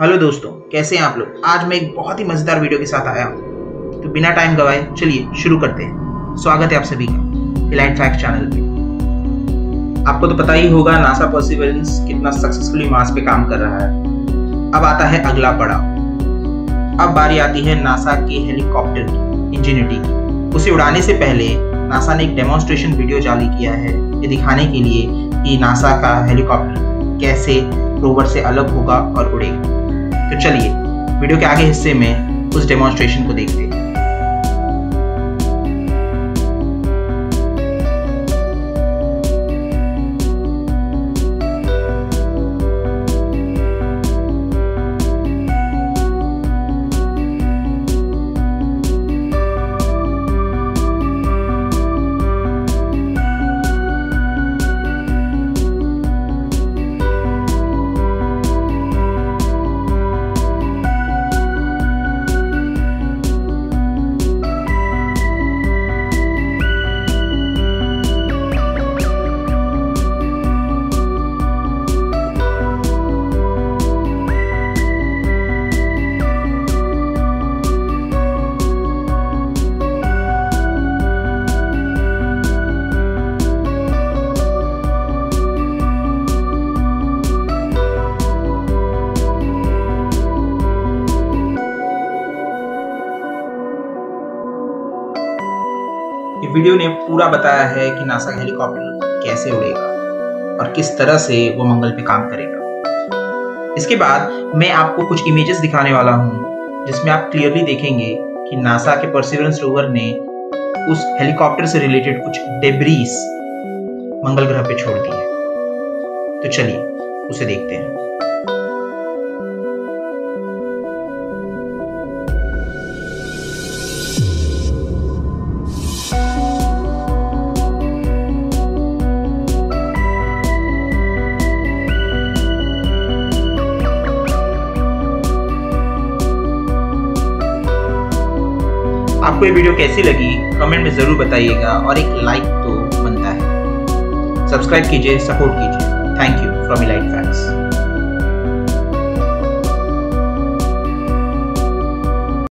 Hello दोस्तों, कैसे हैं आप लोग। आज मैं एक बहुत ही मजेदार वीडियो के साथ आया हूँ, तो बिना टाइम गवाए चलिए शुरू करते हैं। स्वागत है आप सभी का एलाइट फैक्ट्स चैनल पे। आपको तो पता ही होगा नासा परसिवरेंस कितना सक्सेसफुली मार्स पे काम कर रहा है। अब आता है अगला पड़ाव। अब बारी आती है नासा के हेलीकॉप्टर इंजीनिटी की। उसे उड़ाने से पहले नासा ने एक डेमोन्स्ट्रेशन वीडियो जारी किया है, ये दिखाने के लिए कि नासा का हेलीकॉप्टर कैसे रोवर से अलग होगा और उड़ेगा। तो चलिए वीडियो के आगे हिस्से में उस डेमोन्स्ट्रेशन को देखते हैं। वीडियो ने पूरा बताया है कि नासा का हेलीकॉप्टर कैसे उड़ेगा और किस तरह से वो मंगल पे काम करेगा। इसके बाद मैं आपको कुछ इमेजेस दिखाने वाला हूं, जिसमें आप क्लियरली देखेंगे कि नासा के परसिवरेंस रोवर ने उस हेलीकॉप्टर से रिलेटेड कुछ डेब्रीज मंगल ग्रह पे छोड़ दी है। तो चलिए उसे देखते हैं। आपको ये वीडियो कैसी लगी कमेंट में जरूर बताइएगा और एक लाइक तो बनता है। सब्सक्राइब कीजिए, सपोर्ट कीजिए। Thank you from elite facts.